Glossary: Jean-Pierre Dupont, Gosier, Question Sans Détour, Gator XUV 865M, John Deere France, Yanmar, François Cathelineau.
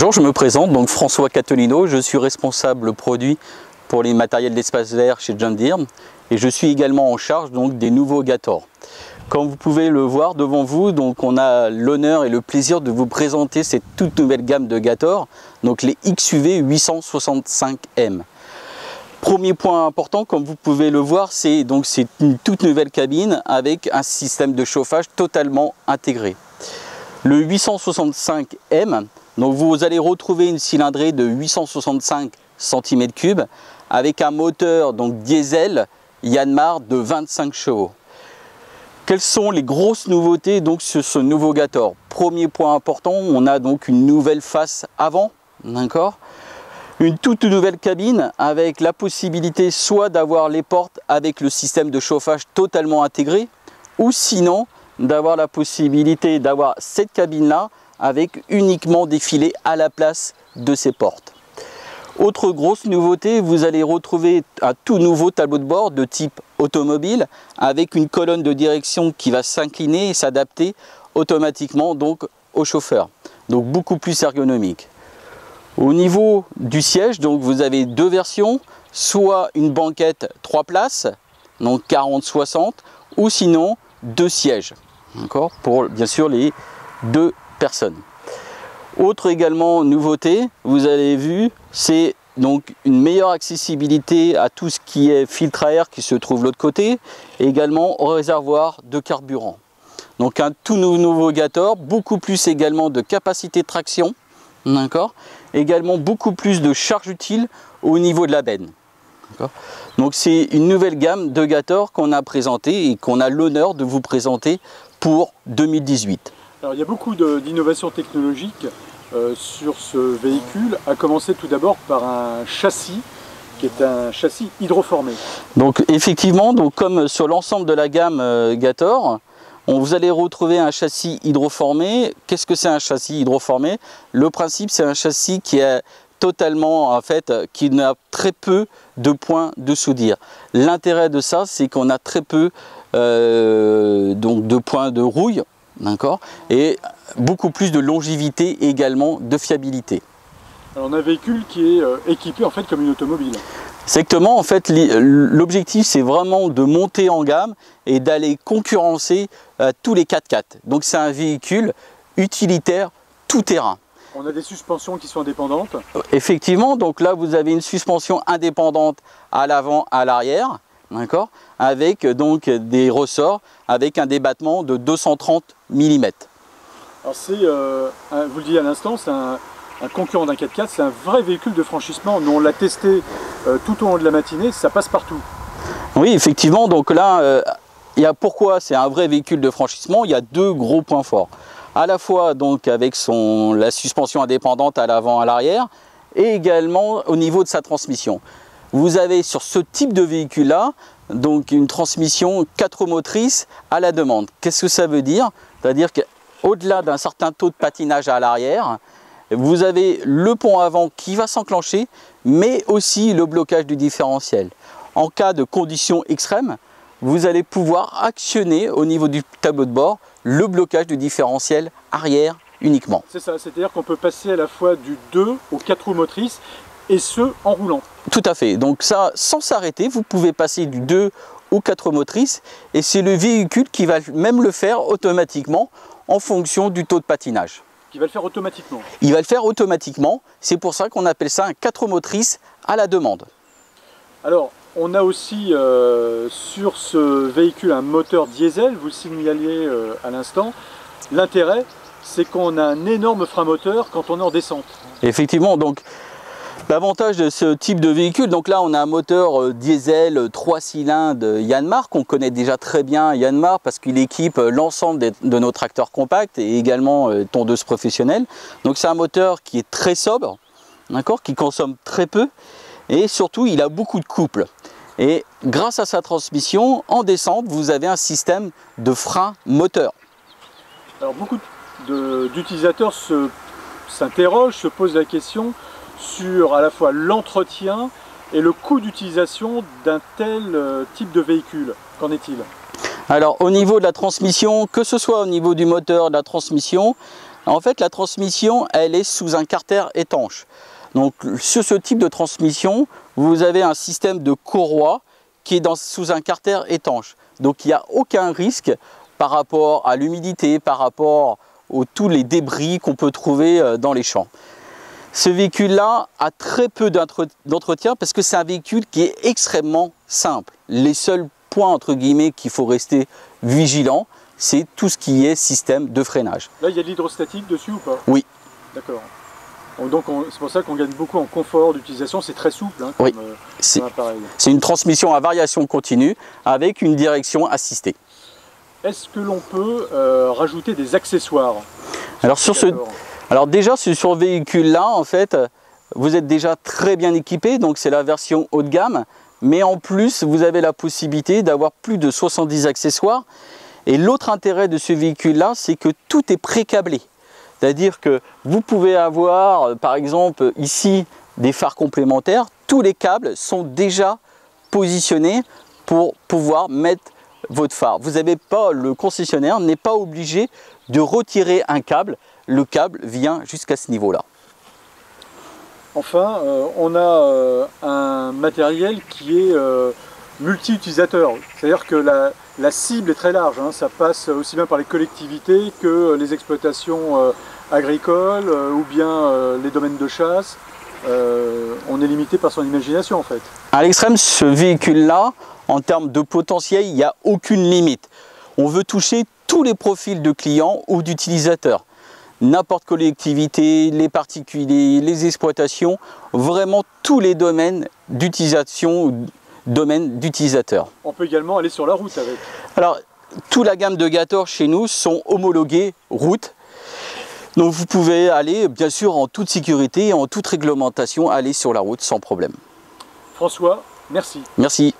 Bonjour, je me présente, donc François Cathelineau, je suis responsable produit pour les matériels d'espace vert chez John Deere et je suis également en charge donc des nouveaux Gator. Comme vous pouvez le voir devant vous, donc on a l'honneur et le plaisir de vous présenter cette toute nouvelle gamme de Gator, donc les XUV 865M. Premier point important, comme vous pouvez le voir, c'est donc une toute nouvelle cabine avec un système de chauffage totalement intégré. Le 865M, donc vous allez retrouver une cylindrée de 865 cm3 avec un moteur donc diesel Yanmar de 25 chevaux. Quelles sont les grosses nouveautés donc sur ce nouveau Gator? Premier point important, on a donc une nouvelle face avant, d'accord? Une toute nouvelle cabine avec la possibilité soit d'avoir les portes avec le système de chauffage totalement intégré, ou sinon d'avoir la possibilité d'avoir cette cabine-là avec uniquement des filets à la place de ces portes. Autre grosse nouveauté, vous allez retrouver un tout nouveau tableau de bord de type automobile avec une colonne de direction qui va s'incliner et s'adapter automatiquement donc au chauffeur, donc beaucoup plus ergonomique. Au niveau du siège, donc vous avez deux versions, soit une banquette 3 places, donc 40-60, ou sinon deux sièges, d'accord, pour bien sûr les deux personnes. Autre également nouveauté, vous avez vu, c'est donc une meilleure accessibilité à tout ce qui est filtre à air qui se trouve de l'autre côté, et également au réservoir de carburant. Donc un tout nouveau Gator, beaucoup plus également de capacité de traction, d'accord, également beaucoup plus de charge utile au niveau de la benne. Donc c'est une nouvelle gamme de Gator qu'on a présentée et qu'on a l'honneur de vous présenter pour 2018. Alors, il y a beaucoup d'innovations technologiques sur ce véhicule, à commencer tout d'abord par un châssis qui est un châssis hydroformé. Donc effectivement, donc, comme sur l'ensemble de la gamme Gator, vous allez retrouver un châssis hydroformé. Qu'est-ce que c'est un châssis hydroformé? Le principe, c'est un châssis qui est totalement, en fait, qui n'a très peu de points de soudure. L'intérêt de ça, c'est qu'on a très peu donc de points de rouille, d'accord, et beaucoup plus de longévité également, de fiabilité. Alors, on a un véhicule qui est équipé en fait comme une automobile. Exactement, en fait, l'objectif, c'est vraiment de monter en gamme et d'aller concurrencer tous les 4x4. Donc c'est un véhicule utilitaire tout terrain. On a des suspensions qui sont indépendantes. Effectivement, donc là vous avez une suspension indépendante à l'avant, à l'arrière, d'accord, avec donc des ressorts avec un débattement de 230 mm. Alors c'est, vous le disiez à l'instant, c'est un concurrent d'un 4x4, c'est un vrai véhicule de franchissement. Nous on l'a testé tout au long de la matinée, ça passe partout. Oui, effectivement, donc là, il y a pourquoi c'est un vrai véhicule de franchissement, il y a deux gros points forts. À la fois donc avec la suspension indépendante à l'avant, à l'arrière, et également au niveau de sa transmission. Vous avez sur ce type de véhicule-là donc une transmission 4 motrices à la demande. Qu'est-ce que ça veut dire? C'est-à-dire qu'au-delà d'un certain taux de patinage à l'arrière, vous avez le pont avant qui va s'enclencher, mais aussi le blocage du différentiel. En cas de conditions extrêmes, vous allez pouvoir actionner au niveau du tableau de bord le blocage du différentiel arrière uniquement. C'est ça, c'est-à-dire qu'on peut passer à la fois du 2 aux 4 roues motrices et ce en roulant. Tout à fait, donc ça sans s'arrêter, vous pouvez passer du 2 aux 4 roues motrices et c'est le véhicule qui va même le faire automatiquement en fonction du taux de patinage. Il va le faire automatiquement. Il va le faire automatiquement, c'est pour ça qu'on appelle ça un 4 roues motrices à la demande. Alors, on a aussi sur ce véhicule un moteur diesel, vous le signaliez à l'instant. L'intérêt, c'est qu'on a un énorme frein moteur quand on est en descente. Effectivement, donc l'avantage de ce type de véhicule, donc là on a un moteur diesel 3 cylindres Yanmar, qu'on connaît déjà très bien Yanmar parce qu'il équipe l'ensemble de nos tracteurs compacts et également tondeuses professionnelles. Donc c'est un moteur qui est très sobre, d'accord, qui consomme très peu. Et surtout, il a beaucoup de couple. Et grâce à sa transmission, en descente, vous avez un système de frein moteur. Alors, beaucoup d'utilisateurs s'interrogent, se posent la question sur à la fois l'entretien et le coût d'utilisation d'un tel type de véhicule. Qu'en est-il? Alors, au niveau de la transmission, que ce soit au niveau du moteur, de la transmission, En fait, la transmission, elle est sous un carter étanche. Donc, sur ce type de transmission, vous avez un système de courroie qui est sous un carter étanche. Donc, il n'y a aucun risque par rapport à l'humidité, par rapport à tous les débris qu'on peut trouver dans les champs. Ce véhicule-là a très peu d'entretien parce que c'est un véhicule qui est extrêmement simple. Les seuls points, entre guillemets, qu'il faut rester vigilant, c'est tout ce qui est système de freinage. Là, il y a de l'hydrostatique dessus ou pas? Oui. D'accord. Donc c'est pour ça qu'on gagne beaucoup en confort d'utilisation, c'est très souple hein, comme, oui, c'est une transmission à variation continue avec une direction assistée. Est-ce que l'on peut rajouter des accessoires? Alors, déjà sur ce véhicule là, en fait, vous êtes déjà très bien équipé, donc c'est la version haut de gamme, mais en plus vous avez la possibilité d'avoir plus de 70 accessoires. Et l'autre intérêt de ce véhicule là, c'est que tout est pré-câblé. C'est-à-dire que vous pouvez avoir, par exemple, ici, des phares complémentaires. Tous les câbles sont déjà positionnés pour pouvoir mettre votre phare. Vous n'avez pas, le concessionnaire n'est pas obligé de retirer un câble. Le câble vient jusqu'à ce niveau-là. Enfin, on a un matériel qui est multi-utilisateur. C'est-à-dire que la cible est très large, hein. Ça passe aussi bien par les collectivités que les exploitations agricoles ou bien les domaines de chasse. On est limité par son imagination en fait. À l'extrême, ce véhicule-là, en termes de potentiel, il n'y a aucune limite. On veut toucher tous les profils de clients ou d'utilisateurs. N'importe quelle collectivité, les particuliers, les exploitations, vraiment tous les domaines d'utilisation, domaine d'utilisateur. On peut également aller sur la route avec. Alors, toute la gamme de Gator chez nous sont homologués route. Donc vous pouvez aller, bien sûr, en toute sécurité et en toute réglementation, aller sur la route sans problème. François, merci. Merci.